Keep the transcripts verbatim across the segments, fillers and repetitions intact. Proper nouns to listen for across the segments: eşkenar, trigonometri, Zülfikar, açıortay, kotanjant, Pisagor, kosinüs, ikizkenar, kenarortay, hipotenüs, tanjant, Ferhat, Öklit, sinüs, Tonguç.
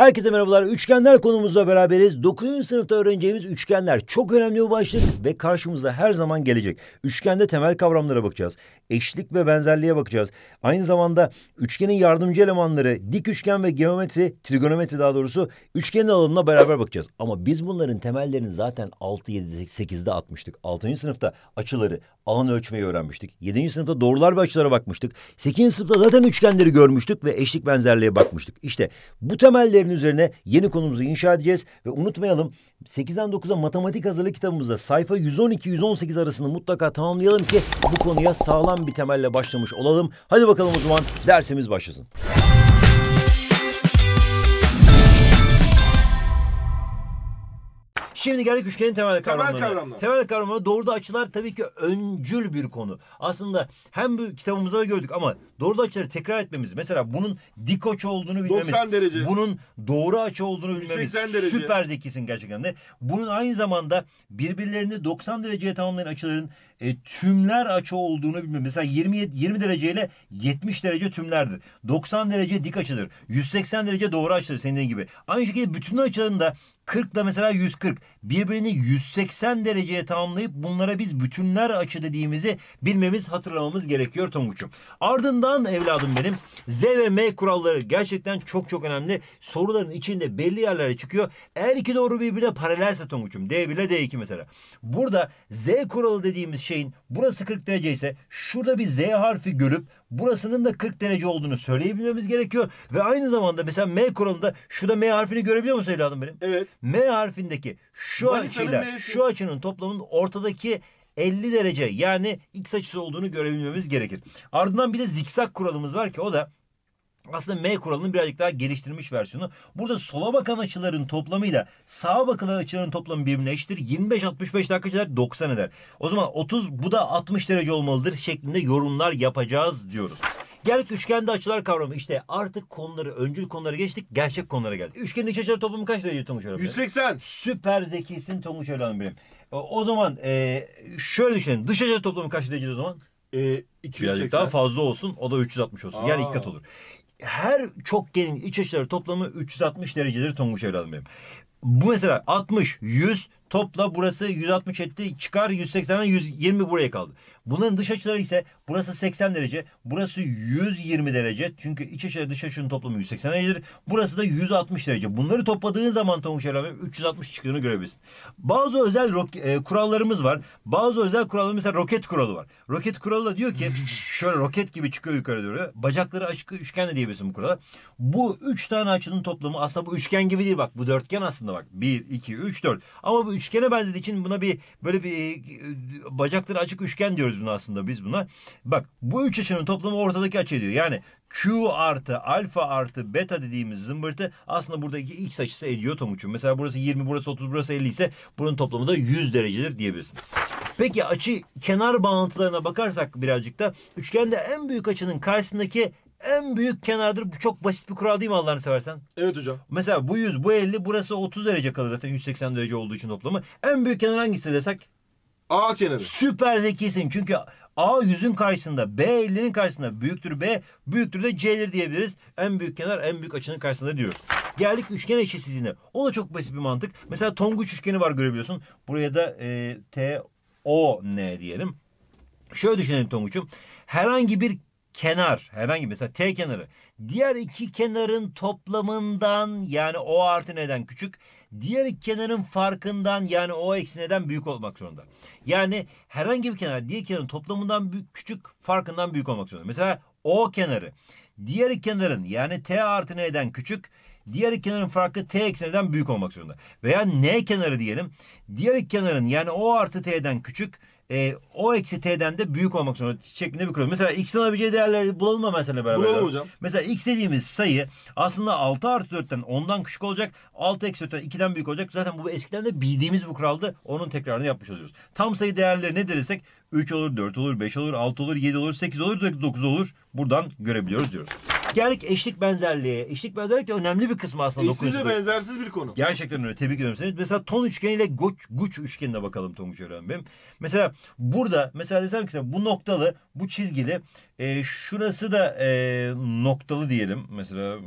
Herkese merhabalar. Üçgenler konumuzla beraberiz. dokuzuncu sınıfta öğreneceğimiz üçgenler çok önemli bir başlık ve karşımıza her zaman gelecek. Üçgende temel kavramlara bakacağız. Eşlik ve benzerliğe bakacağız. Aynı zamanda üçgenin yardımcı elemanları, dik üçgen ve geometri, trigonometri daha doğrusu üçgenin alanına beraber bakacağız. Ama biz bunların temellerini zaten altı, yedi, sekizde atmıştık. altıncı sınıfta açıları, alan ölçmeyi öğrenmiştik. yedinci sınıfta doğrular ve açılara bakmıştık. sekizinci sınıfta zaten üçgenleri görmüştük ve eşlik benzerliğe bakmıştık. İşte bu temellerin üzerine yeni konumuzu inşa edeceğiz ve unutmayalım sekizden dokuza matematik hazırlık kitabımızda sayfa yüz on iki yüz on sekiz arasını mutlaka tamamlayalım ki bu konuya sağlam bir temelle başlamış olalım. Hadi bakalım o zaman dersimiz başlasın. Şimdi geldik üçgenin temel kavramlarına. Temel, temel kavramları doğruda açılar tabii ki öncül bir konu. Aslında hem bu kitabımızda da gördük ama doğruda açıları tekrar etmemiz. Mesela bunun dik açı olduğunu bilmemiz. doksan derece. Bunun doğru açı olduğunu bilmemiz. seksen derece. Süper zekisin gerçekten de. Bunun aynı zamanda birbirlerini doksan dereceye tamamlayan açıların E, tümler açı olduğunu bilmiyorum. Mesela yirmi, yirmi derece ile yetmiş derece tümlerdir. doksan derece dik açıdır. yüz seksen derece doğru açıdır senin gibi. Aynı şekilde bütünlü açıların da kırk ile mesela yüz kırk. Birbirini yüz seksen dereceye tamamlayıp bunlara biz bütünler açı dediğimizi bilmemiz, hatırlamamız gerekiyor Tonguç'um. Ardından evladım benim Z ve M kuralları gerçekten çok çok önemli. Soruların içinde belli yerlere çıkıyor. Eğer iki doğru birbirine paralelse Tonguç'um. D bir ile D iki mesela. Burada Z kuralı dediğimiz şey şeyin burası kırk derece ise şurada bir Z harfi görüp burasının da kırk derece olduğunu söyleyebilmemiz gerekiyor. Ve aynı zamanda mesela M kuralında şurada M harfini görebiliyor musun evladım benim? Evet. M harfindeki şu açıyla şu açının toplamının ortadaki elli derece yani X açısı olduğunu görebilmemiz gerekir. Ardından bir de zikzak kuralımız var ki o da aslında M kuralının birazcık daha geliştirilmiş versiyonu. Burada sola bakan açıların toplamıyla sağa bakan açıların toplamı birbirine eşittir. yirmi beş altmış beş dakika kadar doksan eder. O zaman otuz, bu da altmış derece olmalıdır şeklinde yorumlar yapacağız diyoruz. Gerçek üçgende açılar kavramı. İşte artık konuları, öncül konulara geçtik. Gerçek konulara geldik. Üçgenin iç açıları toplamı kaç derece Tonguç öğretmenim? yüz seksen. Süper zekisin Tonguç öğretmenim benim. O zaman e, şöyle düşünelim. Dış açılar toplamı kaç derece o zaman? E, iki yüz seksen. Birazcık daha fazla olsun. O da üç yüz altmış olsun. Aa. Yani iki kat olur. Her çokgenin iç açıları toplamı üç yüz altmış derecedir Tonguç evladım benim. Bu mesela altmış, yüz topla burası yüz altmış etti. Çıkar yüz seksenden yüz yirmi buraya kaldı. Bunların dış açıları ise burası seksen derece. Burası yüz yirmi derece. Çünkü iç açı dış açının toplamı yüz seksen derecedir. Burası da yüz altmış derece. Bunları topladığın zaman Tonguç evladım üç yüz altmış çıktığını görebilirsin. Bazı özel e, kurallarımız var. Bazı özel kurallar, mesela roket kuralı var. Roket kuralı da diyor ki şöyle roket gibi çıkıyor yukarı doğru. Bacakları açık üçgen de diyebilirsin bu kurala. Bu üç tane açının toplamı aslında bu üçgen gibi değil bak. Bu dörtgen aslında bak. bir, iki, üç, dört. Ama bu üçgene benzediği için buna bir böyle bir bacakları açık üçgen diyoruz buna aslında biz buna. Bak bu üç açının toplamı ortadaki açı diyor. Yani Q artı alfa artı beta dediğimiz zımbırtı aslında buradaki X açısı ediyor Tonguç'um. Mesela burası yirmi, burası otuz, burası elli ise bunun toplamı da yüz derecedir diyebilirsin. Peki açı kenar bağıntılarına bakarsak birazcık da üçgende en büyük açının karşısındaki en büyük kenardır. Bu çok basit bir kural değil mi Allah'ını seversen? Evet hocam. Mesela bu yüz, bu elli, burası otuz derece kalır zaten yüz seksen derece olduğu için toplamı. En büyük kenar hangisi desek? A kenarı. Süper zekisin. Çünkü A yüzün karşısında, B ellinin karşısında, büyüktür B, büyüktür de C'dir diyebiliriz. En büyük kenar en büyük açının karşısında diyoruz. Geldik üçgen eşitsizliğine. O da çok basit bir mantık. Mesela Tonguç üçgeni var görebiliyorsun. Buraya da e, T, O, N diyelim. Şöyle düşünelim Tonguç'um. Herhangi bir kenar, herhangi mesela T kenarı diğer iki kenarın toplamından yani O artı N'den küçük, diğer iki kenarın farkından yani O eksi N'den büyük olmak zorunda. Yani herhangi bir kenar diğer kenarın toplamından büyük, küçük, farkından büyük olmak zorunda. Mesela O kenarı diğer iki kenarın yani T artı N'den küçük, diğer iki kenarın farkı T eksi N'den büyük olmak zorunda. Veya N kenarı diyelim, diğer iki kenarın yani O artı T'den küçük, E, o eksi T'den de büyük olmak zorunda şeklinde bir kural. Mesela X'in alabileceği değerleri bulalım mı mesela beraber? Bulalım hocam. Mesela X dediğimiz sayı aslında altı artı dörtten ondan küçük olacak. altı eksi dörtten ikiden büyük olacak. Zaten bu eskiden de bildiğimiz bu kuraldı. Onun tekrarını yapmış oluyoruz. Tam sayı değerleri ne dersek üç olur, dört olur, beş olur, altı olur, yedi olur, sekiz olur, dokuz olur. Buradan görebiliyoruz diyoruz. Geldik eşlik benzerliğe. Eşlik benzerlik de önemli bir kısmı aslında. Eşsizle benzersiz bir konu. Gerçekten öyle. Tebrik ediyorum seni. Mesela ton üçgeni ile Guç, Guç üçgenine bakalım Tonguç öğrenmem. Mesela burada mesela desem ki bu noktalı, bu çizgili, e, şurası da e, noktalı diyelim. Mesela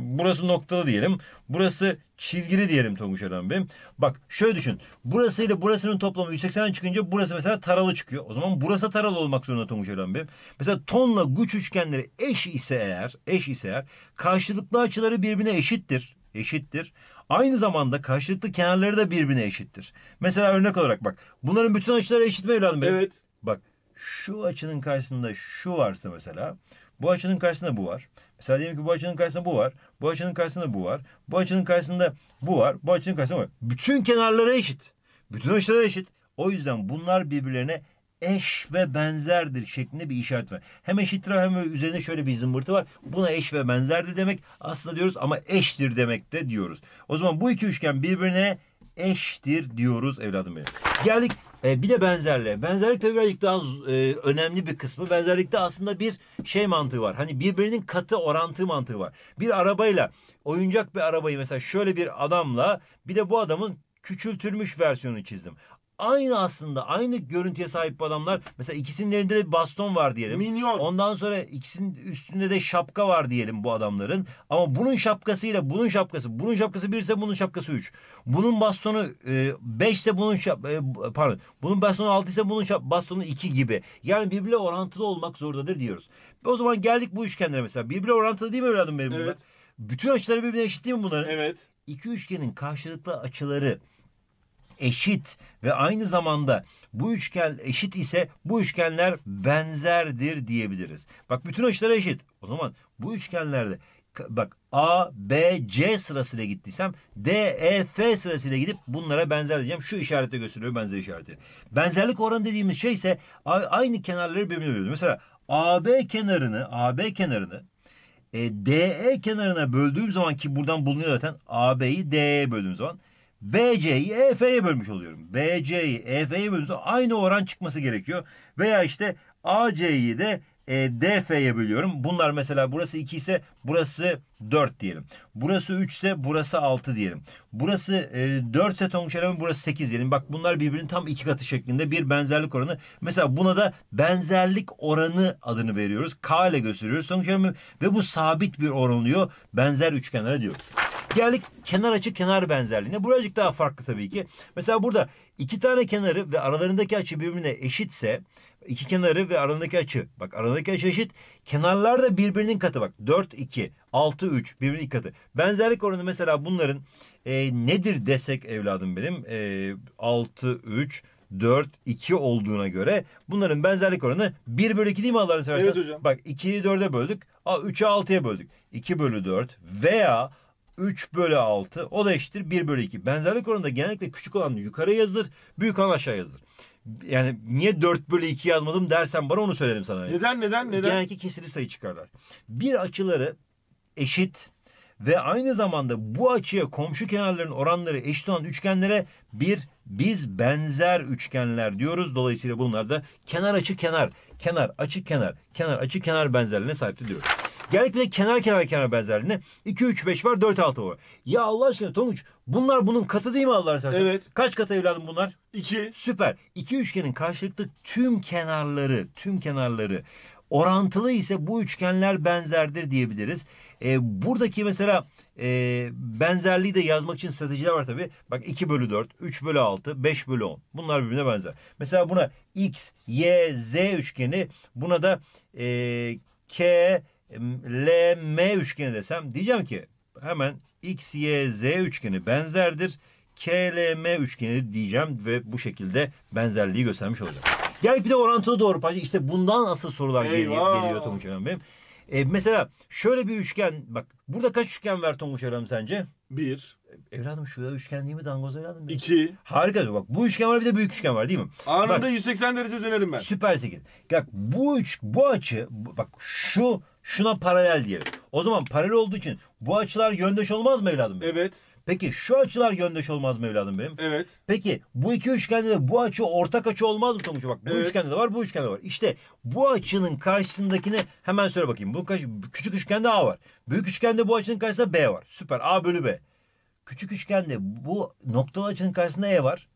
burası noktalı diyelim. Burası çizgili diyelim Tonguç öğrenmem. Bak şöyle düşün. Burası ile burasının toplamı yüz seksen çıkınca burası mesela taralı çıkıyor. O zaman burası taralı olmak zorunda Tonguç öğrenmem. Mesela tonla Guç üçgenleri eş ise eğer, eş ise eğer karşılıklı açıları birbirine eşittir. Eşittir. Aynı zamanda karşılıklı kenarları da birbirine eşittir. Mesela örnek olarak bak. Bunların bütün açıları eşit mi evladım benim? Evet. Bak şu açının karşısında şu varsa mesela. Bu açının karşısında bu var. Mesela diyelim ki bu açının karşısında bu var. Bu açının karşısında bu var. Bu açının karşısında bu var. Bu açının karşısında bu var. Bütün kenarları eşit. Bütün açıları eşit. O yüzden bunlar birbirlerine eş ve benzerdir şeklinde bir işaret var. Hem eşittir hem üzerinde şöyle bir zımbırtı var. Buna eş ve benzerdir demek aslında diyoruz ama eştir demek de diyoruz. O zaman bu iki üçgen birbirine eştir diyoruz evladım benim. Geldik e, bir de benzerliğe. Benzerlik tabii birazcık daha e, önemli bir kısmı. Benzerlikte aslında bir şey mantığı var. Hani birbirinin katı orantı mantığı var. Bir arabayla, oyuncak bir arabayı mesela şöyle bir adamla bir de bu adamın küçültülmüş versiyonunu çizdim. Aynı aslında aynı görüntüye sahip adamlar mesela ikisinin elinde de bir baston var diyelim. Minyon. Ondan sonra ikisinin üstünde de şapka var diyelim bu adamların. Ama bunun şapkasıyla bunun şapkası. Bunun şapkası bir ise bunun şapkası üç. Bunun bastonu beş ise bunun şapkası e, pardon. Bunun bastonu altı ise bunun şap, bastonu iki gibi. Yani birbirle orantılı olmak zorundadır diyoruz. O zaman geldik bu üçgenlere mesela. Birbirle orantılı değil mi evladım benim? Evet. Bütün açıları birbirine eşit değil mi bunların? Evet. İki üçgenin karşılıklı açıları eşit ve aynı zamanda bu üçgen eşit ise bu üçgenler benzerdir diyebiliriz. Bak bütün açıları eşit. O zaman bu üçgenlerde bak A, B, C sırasıyla gittiysem D, E, F sırasıyla gidip bunlara benzer diyeceğim. Şu işarette gösteriyor benzer işareti. Benzerlik oranı dediğimiz şey ise aynı kenarları birbirine bölüyor. Mesela A B kenarını, A B kenarını e, D E kenarına böldüğüm zaman ki buradan bulunuyor zaten A B'yi D E'ye böldüğüm zaman B C'yi E F'ye bölmüş oluyorum. B C'yi E F'ye bölmüş oluyorum. Aynı oran çıkması gerekiyor. Veya işte A C'yi de e, D F'ye bölüyorum. Bunlar mesela burası iki ise burası dört diyelim. Burası üç ise burası altı diyelim. Burası e, dört ise Tonguç'un burası sekiz diyelim. Bak bunlar birbirinin tam iki katı şeklinde bir benzerlik oranı. Mesela buna da benzerlik oranı adını veriyoruz. K ile gösteriyoruz Tonguç'un ve bu sabit bir oran oluyor. Benzer üçgenlere diyoruz. Geldik kenar açı kenar benzerliğine. Birazcık daha farklı tabii ki. Mesela burada iki tane kenarı ve aralarındaki açı birbirine eşitse iki kenarı ve aralarındaki açı. Bak aralarındaki açı eşit. Kenarlar da birbirinin katı. Bak dört iki, altı üç birbirinin iki katı. Benzerlik oranı mesela bunların e, nedir desek evladım benim e, altı üç dört iki olduğuna göre bunların benzerlik oranı bir bölü iki değil mi Allah'ını seversen? Evet hocam. Bak ikiyi dörde böldük. üçü altıya böldük. iki bölü dört veya üç bölü altı o da eşittir bir bölü iki. Benzerlik oranında genellikle küçük olan yukarı yazılır, büyük olan aşağı yazılır. Yani niye dört bölü iki yazmadım dersen bana onu söylerim sana. Neden neden neden? Genellikle kesirli sayı çıkarlar. Bir açıları eşit ve aynı zamanda bu açıya komşu kenarların oranları eşit olan üçgenlere bir biz benzer üçgenler diyoruz. Dolayısıyla bunlar da kenar açı kenar, kenar açı kenar, kenar açı kenar benzerliğine sahiptir diyoruz. Geldik bir de kenar kenar kenar benzerliğine. iki üç beş var, dört altı var. Ya Allah aşkına Tonguç, bunlar bunun katı değil mi Allah'ını seversen? Evet. Kaç katı evladım bunlar? iki. Süper. iki üçgenin karşılıklı tüm kenarları, tüm kenarları orantılı ise bu üçgenler benzerdir diyebiliriz. Ee, buradaki mesela e, benzerliği de yazmak için stratejiler var tabii. Bak iki bölü dört, üç bölü altı, beş bölü on. Bunlar birbirine benzer. Mesela buna X, Y, Z üçgeni, buna da e, K, L M üçgeni desem diyeceğim ki hemen X Y Z üçgeni benzerdir. K L M üçgeni diyeceğim ve bu şekilde benzerliği göstermiş olacağım. Gel bir de orantılı doğru parça. İşte bundan asıl sorular geliyor, geliyor Tonguç Hocam benim. E, mesela şöyle bir üçgen bak. Burada kaç üçgen var Tonguç Hocam sence? Bir. Evladım şurada üçgen değil mi dangoz evladım? Benim. İki. Harika. Bak bu üçgen var bir de büyük üçgen var değil mi? Anında bak, yüz seksen derece dönerim ben. Süper sekiz. Bak bu üç bu açı bak şu şuna paralel diyelim. O zaman paralel olduğu için bu açılar yöndeş olmaz mı evladım benim? Evet. Peki şu açılar yöndeş olmaz mı evladım benim? Evet. Peki bu iki üçgende de bu açı ortak açı olmaz mı Tonguç? Bak bu evet. üçgende de var, bu üçgende de var. İşte bu açının karşısındakini hemen söyle bakayım. Bu kaç, küçük üçgende A var. Büyük üçgende bu açının karşısında B var. Süper. A bölü B. Küçük üçgende bu noktalı açının karşısında E var.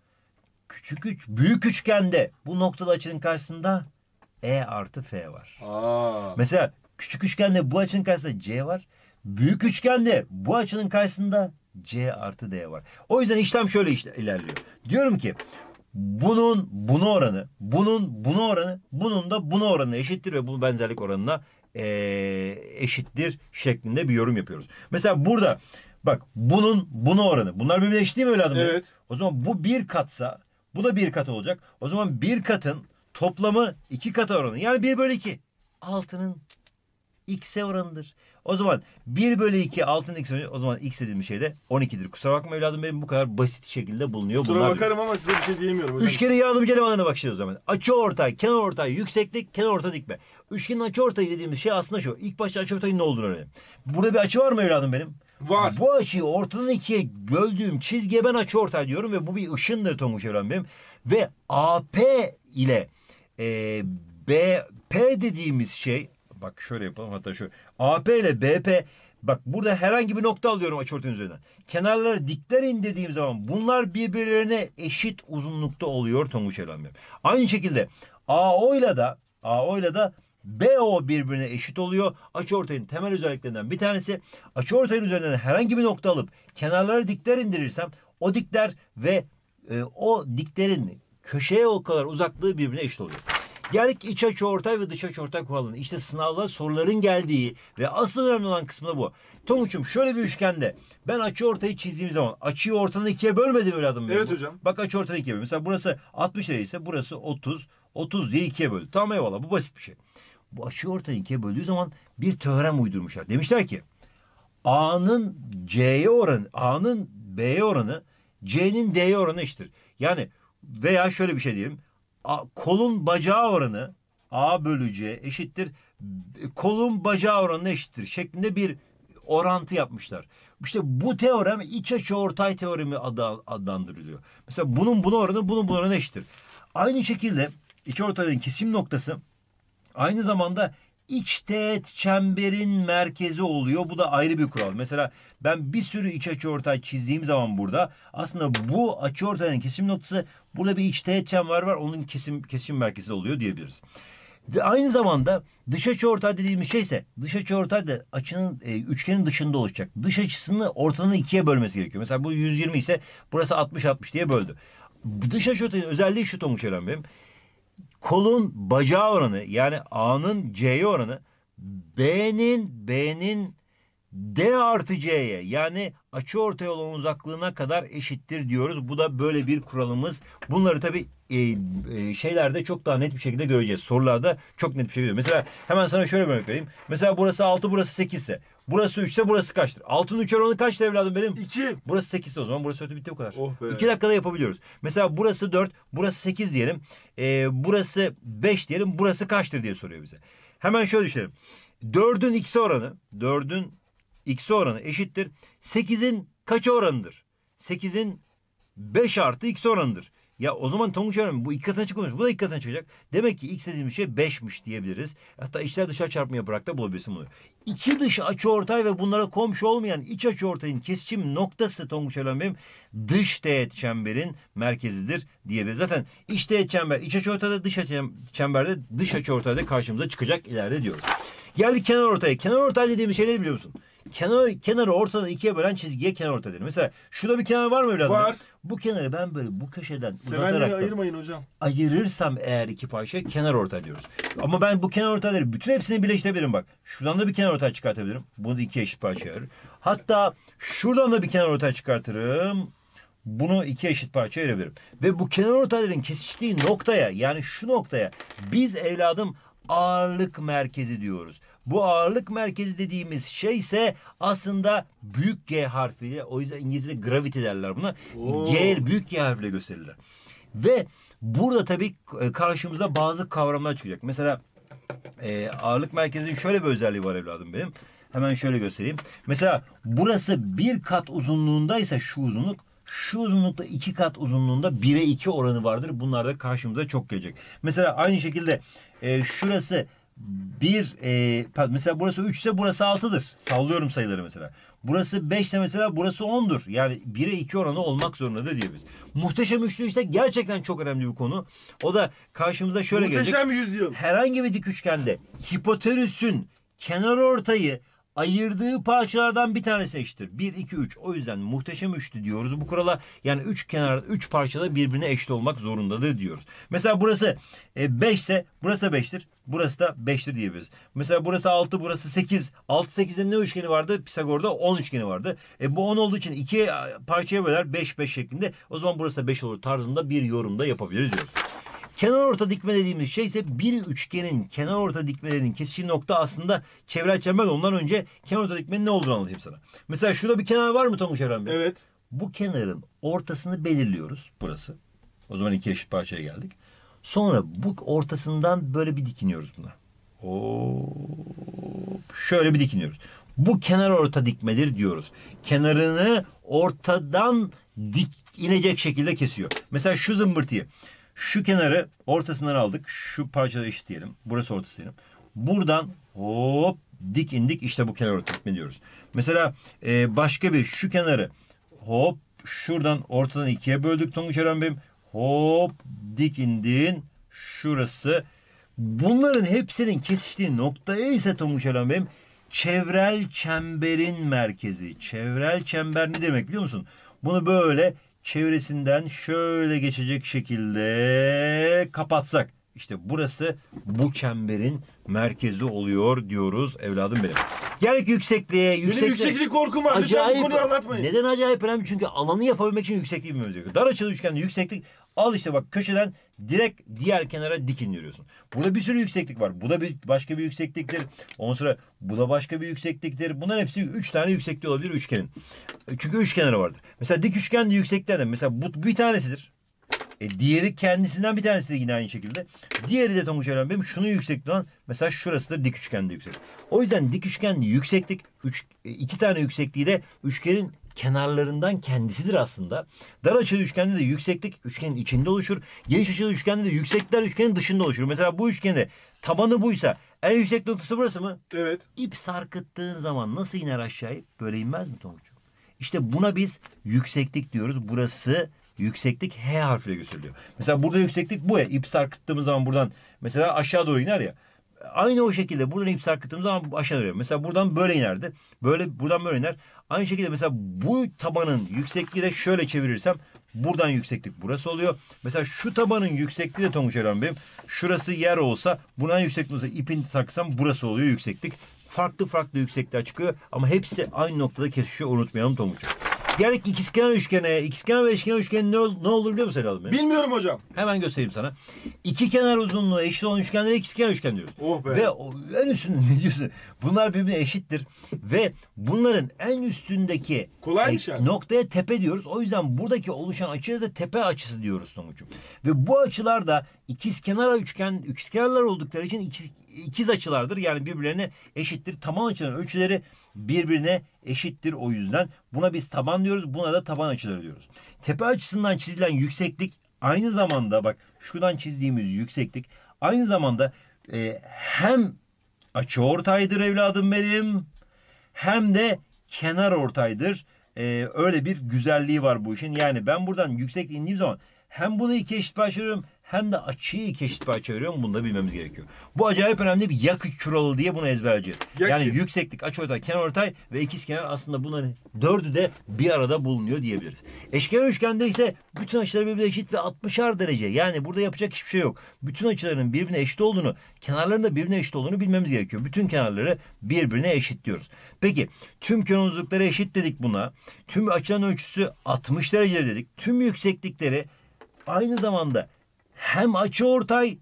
Küçük üç, büyük üçgende bu noktalı açının karşısında E artı F var. Aa. Mesela küçük üçgende bu açının karşısında C var. Büyük üçgende bu açının karşısında C artı D var. O yüzden işlem şöyle işte ilerliyor. Diyorum ki bunun buna oranı, bunun buna oranı, bunun da buna oranı eşittir ve bu benzerlik oranına ee, eşittir şeklinde bir yorum yapıyoruz. Mesela burada bak bunun buna oranı. Bunlar birbirine eşit değil mi evladım? Evet. O zaman bu bir katsa bu da bir kat olacak. O zaman bir katın toplamı iki kat oranı. Yani bir bölü iki. Altının x'e oranıdır. O zaman bir bölü iki altının x'e oranı. O zaman x dediğim şey de on ikidir. Kusura bakma evladım benim bu kadar basit şekilde bulunuyor. Kusura bunlar bakarım diyor. Ama size bir şey diyemiyorum. Hocam. Üçgenin yardım elemanlarına bakacağız o zaman. Açıortay, kenarortay, yükseklik, kenarorta dikme. Üçgenin açıortayı dediğimiz şey aslında şu. İlk başta açıortayın ne olduğunu öğrenelim. Burada bir açı var mı evladım benim? Var. Bu açıyı ortadan ikiye böldüğüm çizgiye ben açıortay diyorum ve bu bir ışındır Tonguç evladım benim. Ve A P ile e, B P dediğimiz şey, bak şöyle yapalım hatta şöyle. A P ile B P, bak burada herhangi bir nokta alıyorum açıortayın üzerinden. Kenarlara dikler indirdiğim zaman bunlar birbirlerine eşit uzunlukta oluyor Tonguç evladım benim. Aynı şekilde A O ile de A O ile de B O birbirine eşit oluyor. Açıortayın temel özelliklerinden bir tanesi. Açıortayın üzerinden herhangi bir nokta alıp kenarlara dikler indirirsem o dikler ve e, o diklerin köşeye o kadar uzaklığı birbirine eşit oluyor. Geldik iç açıortay ve dış açıortay kuralına. İşte sınavda soruların geldiği ve asıl önemli olan kısmı da bu. Tonguç'um şöyle bir üçgende ben açıortayı çizdiğim zaman açıyı ortadan ikiye bölmedim evladım. Evet bu. Hocam. Bak açıortayı ikiye bölmedim. Mesela burası altmış ise burası otuz. otuz diye ikiye böldü. Tamam eyvallah bu basit bir şey. Bu açıortayı ikiye böldüğü zaman bir teorem uydurmuşlar. Demişler ki A'nın C'ye oranı, A'nın B'ye oranı, C'nin D'ye oranı eşittir. Yani veya şöyle bir şey diyelim. A, kolun bacağı oranı A bölü C eşittir. Kolun bacağı oranı eşittir şeklinde bir orantı yapmışlar. İşte bu teorem iç açıortay teoremi adı, adlandırılıyor. Mesela bunun buna oranı, bunun buna oranı eşittir. Aynı şekilde iç ortayın kesim noktası aynı zamanda iç teğet çemberin merkezi oluyor. Bu da ayrı bir kural. Mesela ben bir sürü iç açıortay çizdiğim zaman burada aslında bu açıortayın kesim noktası burada bir iç teğet çember var. Onun kesim kesim merkezi oluyor diyebiliriz. Ve aynı zamanda dış açıortay dediğimiz şey ise dış açıortay da açının e, üçgenin dışında oluşacak. Dış açısını ortadan ikiye bölmesi gerekiyor. Mesela bu yüz yirmi ise burası altmış altmış diye böldü. Dış açıortayın özelliği şu Tonguç evladım benim. Kolun bacağı oranı yani A'nın C'ye oranı B'nin B'nin D artı C'ye yani açıortaya olan uzaklığına kadar eşittir diyoruz. Bu da böyle bir kuralımız. Bunları tabii e, e, şeylerde çok daha net bir şekilde göreceğiz. Sorularda çok net bir şekilde. Mesela hemen sana şöyle bir örnek vereyim. Mesela burası altı, burası sekiz ise, burası üç ise burası kaçtır? altının üç oranı kaçtır evladım benim? iki. Burası sekiz ise o zaman burası dört bitti bu kadar. Oh iki dakikada yapabiliyoruz. Mesela burası dört, burası sekiz diyelim. E, burası beş diyelim. Burası kaçtır diye soruyor bize. Hemen şöyle düşünelim. dördün x'e oranı, dördün x'e oranı eşittir. sekizin kaça oranıdır? sekizin beş artı x'e oranıdır. Ya o zaman Tonguç öğrenmiş. Bu iki katına çıkmamış. Bu da iki katına çıkacak. Demek ki x dediğimiz şey beşmiş diyebiliriz. Hatta içler dışarı çarpmaya bırak da bulabilirsin bunu. İki dış açıortay ve bunlara komşu olmayan iç açıortayın kesişim noktası Tonguç öğrenmiş. Dış teğet çemberin merkezidir diyebiliriz. Zaten iç teğet çember, iç açıortayda, dış çemberde, dış açıortayda karşımıza çıkacak ileride diyoruz. Geldik kenarortaya. Kenarortay dediğimiz şey ne biliyor musun? Kenar, kenarı ortadan ikiye bölen çizgiye kenarortay denir. Mesela şurada bir kenar var mı evladım? Var. Bu kenarı ben böyle bu köşeden Sevenleri uzatarak ayırmayın hocam. Ayırırsam eğer iki parçaya kenarortay diyoruz. Ama ben bu kenarortayları bütün hepsini birleştirebilirim bak. Şuradan da bir kenarortay çıkartabilirim. Bunu da ikiye eşit parçaya ayırır. Hatta şuradan da bir kenarortay çıkartırım. Bunu ikiye eşit parçaya ayırabilirim. Ve bu kenarortayların kesiştiği noktaya yani şu noktaya biz evladım ağırlık merkezi diyoruz. Bu ağırlık merkezi dediğimiz şey ise aslında büyük G harfiyle, o yüzden İngilizce'de gravity derler buna. Oo. G büyük G harfiyle gösterirler. Ve burada tabii karşımıza bazı kavramlar çıkacak. Mesela e, ağırlık merkezinin şöyle bir özelliği var evladım benim. Hemen şöyle göstereyim. Mesela burası bir kat uzunluğundaysa şu uzunluk, şu uzunlukta iki kat uzunluğunda bire iki oranı vardır. Bunlar da karşımıza çok gelecek. Mesela aynı şekilde e, şurası bir, e, mesela burası üç ise burası altı'dır. Sallıyorum sayıları mesela. Burası beş ise mesela burası on'dur. Yani bire iki oranı olmak zorundadır diye biz. Muhteşem üçlü işte gerçekten çok önemli bir konu. O da karşımıza şöyle gelecek. Muhteşem yüzyıl. Herhangi bir dik üçgende hipotenüsün kenar ortayı ayırdığı parçalardan bir tanesi eşittir. bir, iki, üç. O yüzden muhteşem üçlü diyoruz bu kurala. Yani üç kenar, üç parçada birbirine eşit olmak zorundadır diyoruz. Mesela burası beş ise burası da beş'tir. Burası da beş'tir diyebiliriz. Mesela burası altı, burası sekiz. altı sekiz'in ne üçgeni vardı? Pisagor'da on üçgeni vardı. E bu on olduğu için iki parçaya böler, beş beş şeklinde. O zaman burası da beş olur tarzında bir yorumda yapabiliriz diyoruz. Kenarorta dikme dediğimiz şey ise bir üçgenin kenarorta dikmelerinin kesişim nokta aslında çevre açılmaz. Ondan önce kenarorta dikmenin ne olduğunu anlatayım sana. Mesela şurada bir kenar var mı Tonguç Evren Bey? Evet. Bu kenarın ortasını belirliyoruz. Burası. O zaman iki eşit parçaya geldik. Sonra bu ortasından böyle bir dikiniyoruz buna. Oo, şöyle bir dikiniyoruz. Bu kenarorta dikmedir diyoruz. Kenarını ortadan dik inecek şekilde kesiyor. Mesela şu zımbırtıyı. Şu kenarı ortasından aldık. Şu parçada eşit diyelim. Burası ortası diyelim. Buradan hop dik indik. İşte bu kenarorta dikme diyoruz. Mesela e, başka bir şu kenarı hop şuradan ortadan ikiye böldük Tonguç Eren Bey'im. Hop dik indin. Şurası. Bunların hepsinin kesiştiği noktaya ise Tonguç Eren Bey'im çevrel çemberin merkezi. Çevrel çember ne demek biliyor musun? Bunu böyle çevresinden şöyle geçecek şekilde kapatsak. İşte burası bu çemberin merkezi oluyor diyoruz evladım benim. Gerek yüksekliğe, yüksekliğe. Benim yükseklik korkum var. Acayip, bu konuyu anlatmayın. Neden acayip önemli? Çünkü alanı yapabilmek için yüksekliği bilmemiz gerekiyor. Dar açılı üçgende yükseklik. Al işte bak köşeden direkt diğer kenara dik indiriyorsun. Burada bir sürü yükseklik var. Bu da bir, başka bir yüksekliktir. Ondan sonra bu da başka bir yüksekliktir. Bunların hepsi üç tane yüksekliği olabilir üçgenin. Çünkü üç kenarı vardır. Mesela dik üçgende yükseklerden mesela bu bir tanesidir. E diğeri kendisinden bir tanesi de yine aynı şekilde. Diğeri de Tonguç Evren Bey'im şunun yüksekliği olan mesela şurasıdır dik üçgende yüksek. O yüzden dik üçgende yükseklik üç, iki tane yüksekliği de üçgenin kenarlarından kendisidir aslında. Dar açılı üçgende de yükseklik üçgenin içinde oluşur. Geniş açılı üçgende de yükseklikler üçgenin dışında oluşur. Mesela bu üçgende tabanı buysa en yüksek noktası burası mı? Evet. İp sarkıttığın zaman nasıl iner aşağıya? Böyle inmez mi Tonguç'um? İşte buna biz yükseklik diyoruz. Burası yükseklik H harfiyle gösteriliyor. Mesela burada yükseklik bu ya. İp sarkıttığımız zaman buradan mesela aşağı doğru iner ya. Aynı o şekilde buradan ip sarkıttığımız zaman aşağı doğru iner. Mesela buradan böyle inerdi. Böyle buradan böyle iner. Aynı şekilde mesela bu tabanın yüksekliği de şöyle çevirirsem buradan yükseklik burası oluyor. Mesela şu tabanın yüksekliği de Tonguç Evren Bey'im. Şurası yer olsa buna yükseklik olsa ipini sarkıtsam burası oluyor yükseklik. Farklı farklı yükseklikler çıkıyor ama hepsi aynı noktada kesişiyor. Unutmayalım Tonguç'u. Gerek ikizkenar üçgene, ikizkenar ve eşkenar üçgene ne, ne olur biliyor musun Selam? Bilmiyorum hocam. Hemen göstereyim sana. İki kenar uzunluğu eşit olan üçgenlere ikizkenar üçgen diyoruz. Oh be. Ve o, en üstünde ne diyorsun? Bunlar birbirine eşittir. Ve bunların en üstündeki kolay e, yani. Noktaya tepe diyoruz. O yüzden buradaki oluşan açıya da tepe açısı diyoruz Tonguç'um. Ve bu açılar da ikizkenar üçgen, ikizkenarlar oldukları için ikiz, ikiz açılardır. Yani birbirlerine eşittir. Taban açıların ölçüleri birbirine eşittir o yüzden. Buna biz taban diyoruz. Buna da taban açıları diyoruz. Tepe açısından çizilen yükseklik aynı zamanda bak şuradan çizdiğimiz yükseklik aynı zamanda e, hem açıortaydır evladım benim hem de kenarortaydır. E, öyle bir güzelliği var bu işin. Yani ben buradan yükseklik indiğim zaman hem bunu iki eşit parçalıyorum hem de açıyı iki eşit parça ayırıyorum. Bunu da bilmemiz gerekiyor. Bu acayip önemli bir yakı kuralı diye bunu ezberleyeceğiz. Yakı. Yani yükseklik, açıortay, kenarortay ve ikizkenar aslında bunların dördü de bir arada bulunuyor diyebiliriz. Eşkenar üçgende ise bütün açılar birbirine eşit ve altmışar derece. Yani burada yapacak hiçbir şey yok. Bütün açıların birbirine eşit olduğunu, kenarların da birbirine eşit olduğunu bilmemiz gerekiyor. Bütün kenarları birbirine eşit diyoruz. Peki tüm kenar uzunlukları eşit dedik buna. Tüm açıların ölçüsü altmış derece dedik. Tüm yükseklikleri aynı zamanda hem açıortay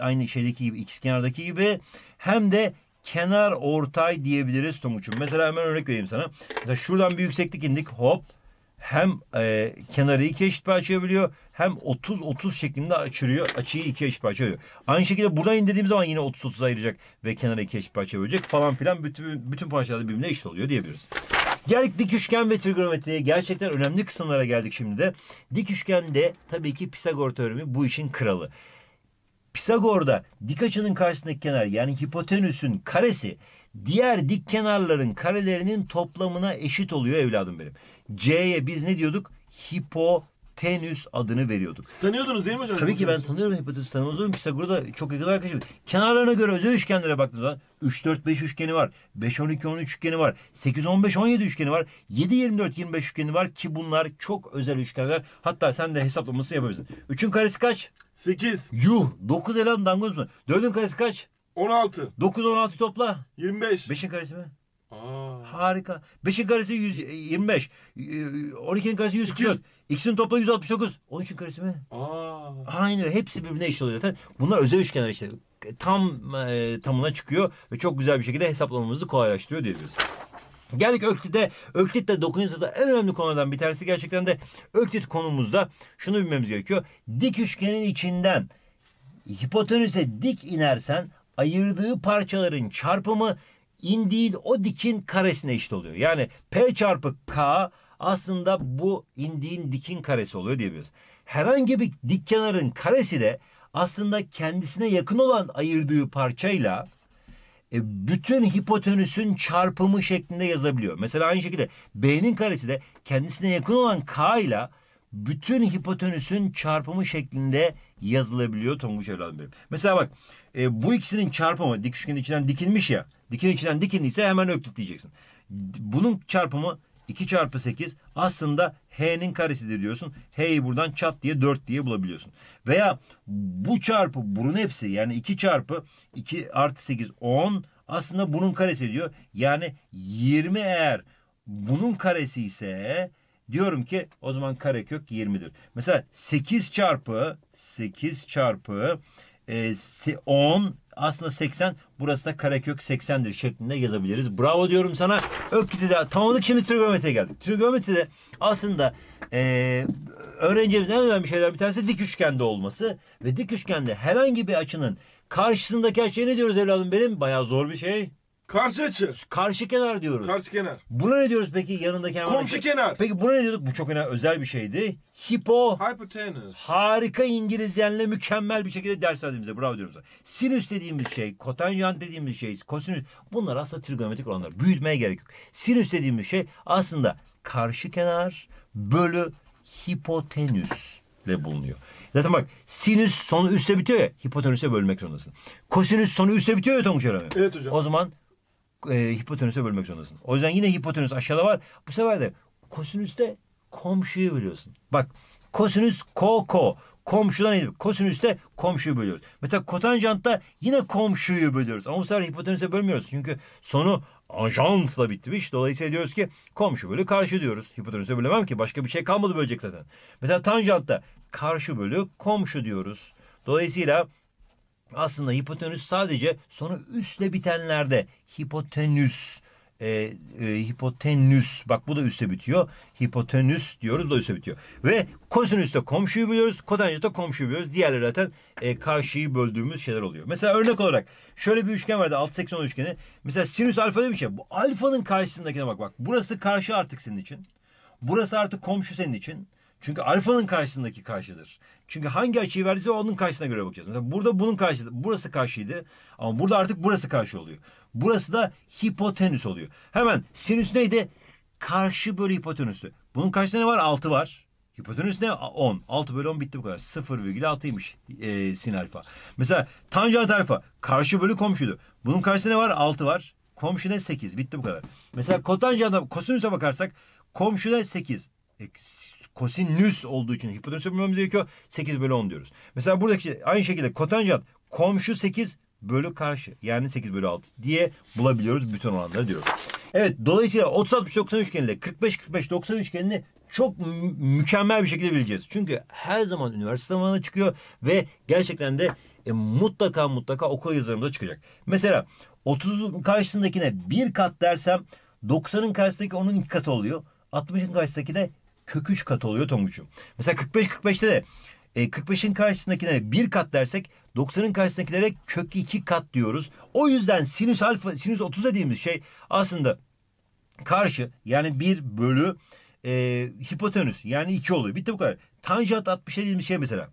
aynı şeydeki gibi ikizkenardaki gibi hem de kenarortay diyebiliriz Tonguç'um. Mesela hemen örnek vereyim sana. Mesela şuradan bir yükseklik indik hop hem e, kenarı iki eşit parçaya bölüyor, hem otuz otuz şeklinde açırıyor, açıyı iki eşit parçaya bölüyor. Aynı şekilde buradan indirdiğim zaman yine otuz otuz ayıracak ve kenarı iki eşit parçaya bölecek falan filan, bütün, bütün parçalar birbirine eşit oluyor diyebiliriz. Geldik dik üçgen ve trigonometriye. Gerçekten önemli kısımlara geldik şimdi de. Dik üçgende tabii ki Pisagor teoremi bu işin kralı. Pisagor'da dik açının karşısındaki kenar, yani hipotenüsün karesi diğer dik kenarların karelerinin toplamına eşit oluyor evladım benim. C'ye biz ne diyorduk? Hipotenüs adını veriyorduk. Tanıyordunuz değil mi hocam? Tabii ki ben tanıyorum, hipotenüs tanımaz olur mu? Pisagor'da çok yakın arkadaşım. Kenarlarına göre özel üçgenlere baktığımda üç dört beş üçgeni var, beş on iki on üç üçgeni var, sekiz on beş on yedi üçgeni var, yedi yirmi dört yirmi beş üçgeni var ki bunlar çok özel üçgenler. Hatta sen de hesaplaması yapabilirsin. üçün karesi kaç? sekiz. Yuh! dokuz elan dangoz musun? dördün karesi kaç? on altı. dokuz on altı topla. yirmi beş. beşin karesi mi? Aa. Harika. beşin karesi yüz yirmi beş. on ikinin karesi yüz kırk dört. ikisini topla yüz altmış dokuz. on üçün karesi mi? Aa. Aynı. Hepsi birbirine eşit oluyor zaten. Bunlar özel üçgenler işte. Tam e, tamına çıkıyor ve çok güzel bir şekilde hesaplamamızı kolaylaştırıyor diyebiliriz. Geldik Öklit'e. Öklit de dokuzuncu sınıfta en önemli konulardan bir tanesi. Gerçekten de Öklit konumuzda şunu bilmemiz gerekiyor. Dik üçgenin içinden hipotenüse dik inersen ayırdığı parçaların çarpımı indiği o dikin karesine eşit oluyor. Yani P çarpı K aslında bu indiğin dikin karesi oluyor diyebiliriz. Herhangi bir dik kenarın karesi de aslında kendisine yakın olan ayırdığı parçayla bütün hipotenüsün çarpımı şeklinde yazabiliyor. Mesela aynı şekilde B'nin karesi de kendisine yakın olan K ile bütün hipotenüsün çarpımı şeklinde yazılabiliyor Tonguç evladım benim. Mesela bak e, bu ikisinin çarpımı, dik üçgenin içinden dikilmiş ya, dikin içinden dikildiyse hemen Öklit diyeceksin. Bunun çarpımı iki çarpı sekiz aslında H'nin karesidir diyorsun. H'yi buradan çat diye dört diye bulabiliyorsun. Veya bu çarpı bunun hepsi, yani iki çarpı iki artı sekiz on aslında bunun karesi diyor. Yani yirmi, eğer bunun karesi ise diyorum ki o zaman karekök yirmidir. Mesela sekiz çarpı sekiz çarpı e, on aslında seksen, burası da karekök seksendir şeklinde yazabiliriz. Bravo diyorum sana. Öklit'i de tamamladık, şimdi trigonometriye geldik. Trigonometride aslada e, öğreneceğimizden önemli şeyler bir tanesi dik üçgende olması ve dik üçgende herhangi bir açının karşısındaki açıya ne diyoruz evladım benim? Bayağı zor bir şey. Karşı açı. Karşı kenar diyoruz. Karşı kenar. Buna ne diyoruz peki? Yanındaki hemen komşu açı. Kenar. Peki buna ne diyorduk? Bu çok önemli, özel bir şeydi. Hipo. Hypotenüs. Harika, İngilizcenle mükemmel bir şekilde ders verdiğimizde. Bravo diyorum sana. Sinüs dediğimiz şey, kotanjant dediğimiz şey, kosinüs. Bunlar aslında trigonometrik olanlar. Büyütmeye gerek yok. Sinüs dediğimiz şey aslında karşı kenar bölü hipotenüs ile bulunuyor. Zaten bak sinüs sonu üste bitiyor ya. Hipotenüse bölmek zorundasın. Kosinüs sonu üste bitiyor ya Tonguç öğrenme. Evet hocam. O zaman E, hipotenüse bölmek zorundasın. O yüzden yine hipotenüs aşağıda var. Bu sefer de kosinüste komşuyu bölüyorsun. Bak kosinüs ko ko. Komşudan edip kosinüste komşuyu bölüyoruz. Mesela kotanjantta yine komşuyu bölüyoruz. Ama bu sefer hipotenüse bölmüyoruz. Çünkü sonu anjantla bitmiş. Dolayısıyla diyoruz ki komşu bölü karşı diyoruz. Hipotenüse bölemem ki. Başka bir şey kalmadı bölecek zaten. Mesela tanjantta karşı bölü komşu diyoruz. Dolayısıyla aslında hipotenüs sadece sonu üstle bitenlerde hipotenüs, e, e, hipotenüs, bak bu da üstle bitiyor, hipotenüs diyoruz, da üstle bitiyor. Ve kosinüste komşuyu bölüyoruz, kotanjanta komşuyu bölüyoruz. Diğerleri zaten e, karşıyı böldüğümüz şeyler oluyor. Mesela örnek olarak şöyle bir üçgen vardı, altı seksen on üçgeni. Mesela sinüs alfa demiş ya, bu alfanın karşısındakine bak bak. Burası karşı artık senin için, burası artık komşu senin için. Çünkü alfanın karşısındaki karşıdır. Çünkü hangi açıyı verdiyse onun karşısına göre bakacağız. Mesela burada bunun karşısı, burası karşıydı ama burada artık burası karşı oluyor. Burası da hipotenüs oluyor. Hemen sinüs neydi? Karşı bölü hipotenüstü. Bunun karşısında ne var? altı var. Hipotenüs ne? on. altı bölü on bitti bu kadar. sıfır virgül altıymış e, sin alfa. Mesela tanjant alfa karşı bölü komşuydu. Bunun karşısında ne var? altı var. Komşu ne? sekiz. Bitti bu kadar. Mesela kotanjanta, kosinüse bakarsak komşu ne? sekiz. E, kosinüs olduğu için hipotenüse bölmemiz gerekiyor. sekiz bölü on diyoruz. Mesela buradaki aynı şekilde kotanjant komşu sekiz bölü karşı. Yani sekiz bölü altı diye bulabiliyoruz bütün oranları diyoruz. Evet, dolayısıyla otuz altmış doksan üçgeni ile kırk beş kırk beş doksan üçgenini çok mükemmel bir şekilde bileceğiz. Çünkü her zaman üniversite zamanına çıkıyor ve gerçekten de e, mutlaka mutlaka okul yazılarımıza çıkacak. Mesela otuzun karşısındakine bir kat dersem doksanın karşısındaki onun iki katı oluyor. altmışın karşısındaki de kök üç kat oluyor Tonguç'um. Mesela kırk beş kırk beş'te de kırk beş'in karşısındakilere bir kat dersek doksan'ın karşısındakilere kök iki kat diyoruz. O yüzden sinüs alfa, sinüs otuz dediğimiz şey aslında karşı yani bir bölü e, hipotenüs yani iki oluyor. Bitti bu kadar. Tanjant altmış dediğimiz şey mesela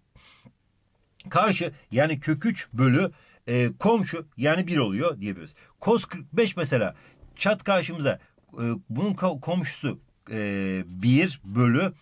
karşı yani kök üç bölü e, komşu yani bir oluyor diyebiliriz. Kos kırk beş mesela çat karşımıza e, bunun komşusu e, bir bölü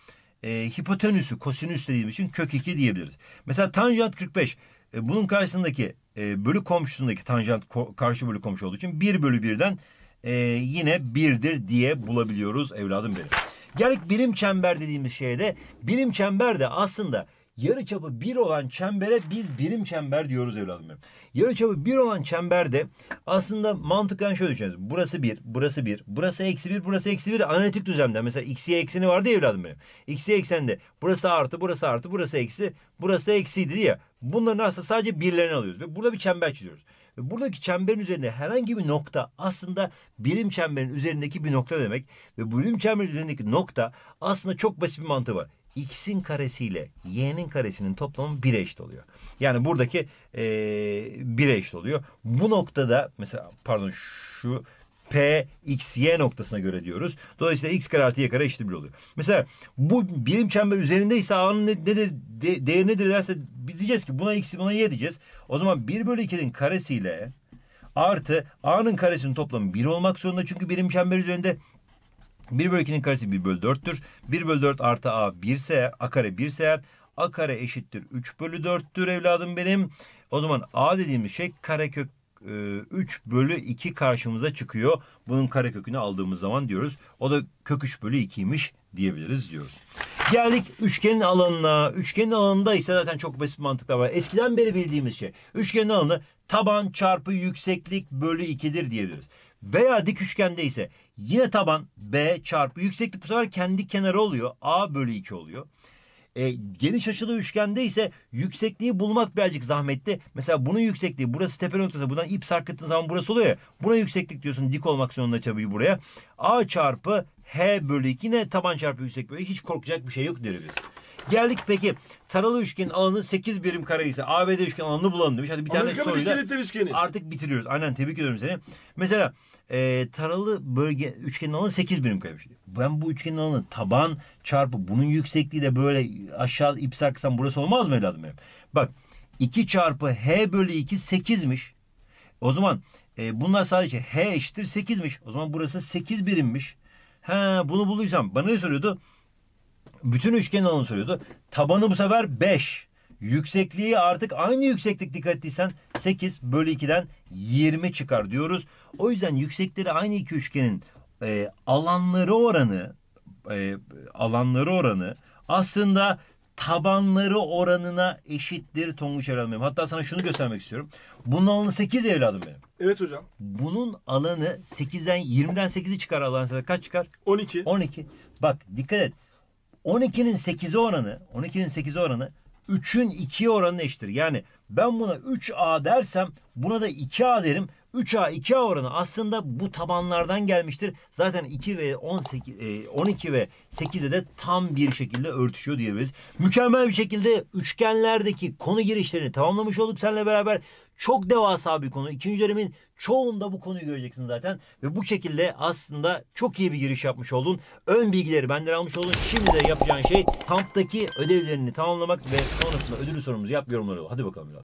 E, hipotenüsü kosinüs dediğimiz için kök iki diyebiliriz. Mesela tanjant kırk beş e, bunun karşısındaki e, bölü komşusundaki tanjant ko karşı bölü komşu olduğu için bir bölü birden e, yine birdir diye bulabiliyoruz evladım benim. Geldik birim çember dediğimiz şeyde, birim çember de aslında yarıçapı bir olan çembere biz birim çember diyoruz evladım benim. Yarıçapı bir olan çemberde aslında mantıken şöyle düşünürüz. Burası bir, burası bir, burası eksi bir, burası eksi bir. Analitik düzlemde mesela x'ye ekseni vardı ya evladım benim. X'ye eksende burası artı, burası artı, burası eksi, burası eksiydi ya. Bunların aslında sadece birlerini alıyoruz ve burada bir çember çiziyoruz. Ve buradaki çemberin üzerinde herhangi bir nokta aslında birim çemberin üzerindeki bir nokta demek. Ve birim çemberin üzerindeki nokta aslında çok basit bir mantığı var. X'in karesiyle y'nin karesinin toplamı bir'e eşit oluyor. Yani buradaki ee, bir'e eşit oluyor. Bu noktada mesela pardon şu P X Y noktasına göre diyoruz. Dolayısıyla X kare artı Y kare eşit bir oluyor. Mesela bu birim çember üzerindeyse A'nın ne, nedir, de, değeri nedir derse biz diyeceğiz ki buna X buna Y diyeceğiz. O zaman bir bölü iki'nin karesiyle artı A'nın karesinin toplamı bir olmak zorunda. Çünkü birim çember üzerinde bir bölü iki'nin karesi bir bölü dört'tür. bir bölü dört artı A bir ise A kare bir ise eğer A kare eşittir üç bölü dört'tür evladım benim. O zaman A dediğimiz şey karekök üç bölü iki karşımıza çıkıyor. Bunun karekökünü aldığımız zaman diyoruz. O da kök üç bölü iki'ymiş diyebiliriz diyoruz. Geldik üçgenin alanına. Üçgenin alanında ise zaten çok basit mantıklar var. Eskiden beri bildiğimiz şey. Üçgenin alanı taban çarpı yükseklik bölü iki'dir diyebiliriz. Veya dik üçgende ise yine taban B çarpı yükseklik bu sefer kendi kenarı oluyor. A bölü iki oluyor. E, geniş açılı üçgende ise yüksekliği bulmak birazcık zahmetli. Mesela bunun yüksekliği burası tepe noktası. Buradan ip sarkıttığın zaman burası oluyor ya. Buna yükseklik diyorsun dik olmak zorunda tabii buraya. A çarpı H bölü iki yine taban çarpı yükseklik bölü iki. Hiç korkacak bir şey yok diyebiliriz. Geldik peki taralı üçgenin alanı sekiz birim kare ise A B D üçgen alanını bulalım demiş. Hadi bir tane soruyla artık bitiriyoruz. Aynen tebrik ediyorum seni. Mesela e, taralı bölge üçgenin alanı sekiz birim karemiş. Ben bu üçgenin alanı taban çarpı bunun yüksekliği de böyle aşağı ip sarksam burası olmaz mı evladım benim? Bak iki çarpı H bölü iki sekiz'miş. O zaman e, bunlar sadece H eşittir sekiz'miş. O zaman burası sekiz birimmiş. Ha, bunu bulduysam bana ne soruyordu? Bütün üçgenin alanını soruyordu. Tabanı bu sefer beş. Yüksekliği artık aynı yükseklik dikkat ettiysen sekiz bölü iki'den yirmi çıkar diyoruz. O yüzden yüksekleri aynı iki üçgenin e, alanları oranı e, alanları oranı aslında tabanları oranına eşittir Tonguç evladım benim. Hatta sana şunu göstermek istiyorum. Bunun alanı sekiz evladım benim. Evet hocam. Bunun alanı sekiz'den yirmi'den sekiz'i çıkar alanı. Kaç çıkar? on iki. on iki. Bak dikkat et. on iki'nin sekiz'e oranı, on iki'nin sekiz'e oranı üç'ün iki'ye oranına eşittir. Yani ben buna üç A dersem buna da iki A derim. üç A iki A oranı aslında bu tabanlardan gelmiştir. Zaten iki ve on sekiz, on iki ve sekiz'e de tam bir şekilde örtüşüyor diyebiliriz. Mükemmel bir şekilde üçgenlerdeki konu girişlerini tamamlamış olduk seninle beraber. Çok devasa bir konu. İkinci dönemin çoğunda bu konuyu göreceksin zaten. Ve bu şekilde aslında çok iyi bir giriş yapmış oldun. Ön bilgileri benden almış oldun. Şimdi de yapacağın şey kamptaki ödevlerini tamamlamak ve sonrasında ödülü sorumuzu yap yorumları. Hadi bakalım.